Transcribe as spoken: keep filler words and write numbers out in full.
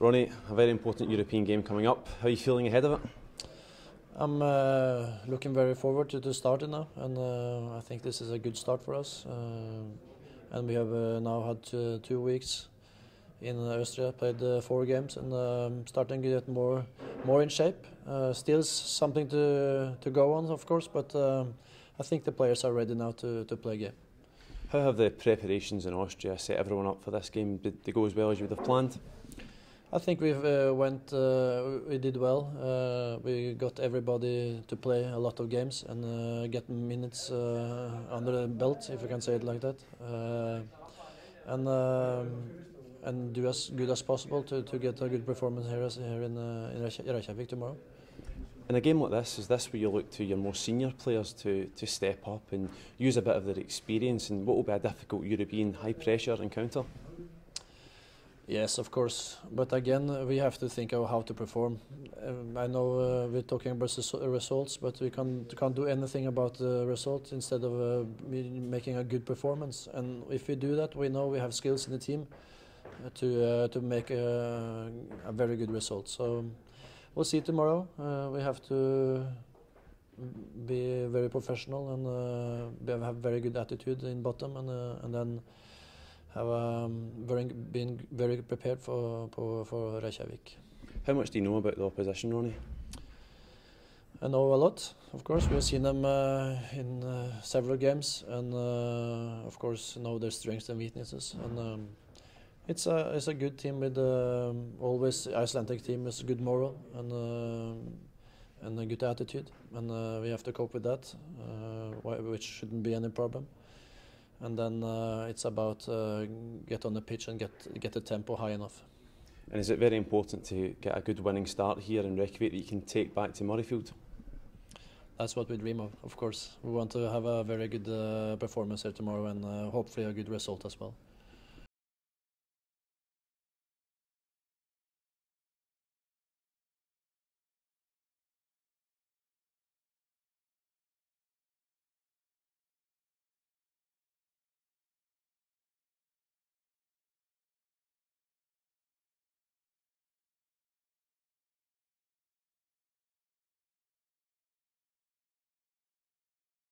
Ronny, a very important European game coming up. How are you feeling ahead of it? I'm uh, looking very forward to the start now, and uh, I think this is a good start for us. Uh, and we have uh, now had two, two weeks in Austria, played uh, four games, and um, starting to get more, more in shape. Uh, still something to to go on, of course, but um, I think the players are ready now to to play a game. How have the preparations in Austria set everyone up for this game? Did they go as well as you would have planned? I think we've uh, went. Uh, we did well. Uh, we got everybody to play a lot of games and uh, get minutes uh, under the belt, if you can say it like that, uh, and um, and do as good as possible to, to get a good performance here as, here in uh, in Reykjavik tomorrow. In a game like this, is this where you look to your more senior players to to step up and use a bit of their experience in what will be a difficult European high pressure encounter? Yes, of course. But again, we have to think of how to perform. Um, I know uh, we're talking about results, but we can't, can't do anything about the result instead of uh, making a good performance. And if we do that, we know we have skills in the team to, uh, to make a, a very good result. So we'll see tomorrow. Uh, we have to be very professional and uh, have very good attitude in bottom, and, uh, and then have um, very, been very prepared for, for, for Reykjavik. How much do you know about the opposition, Ronny? I know a lot, of course. We've seen them uh, in uh, several games, and uh, of course know their strengths and weaknesses. And um, it's a it's a good team with um, always Icelandic team is good moral and uh, and a good attitude, and uh, we have to cope with that, uh, which shouldn't be any problem. And then uh, it's about uh, get on the pitch and get get the tempo high enough. And is it very important to get a good winning start here in Reykjavik that you can take back to Murrayfield? That's what we dream of, of course. We want to have a very good uh, performance here tomorrow, and uh, hopefully a good result as well.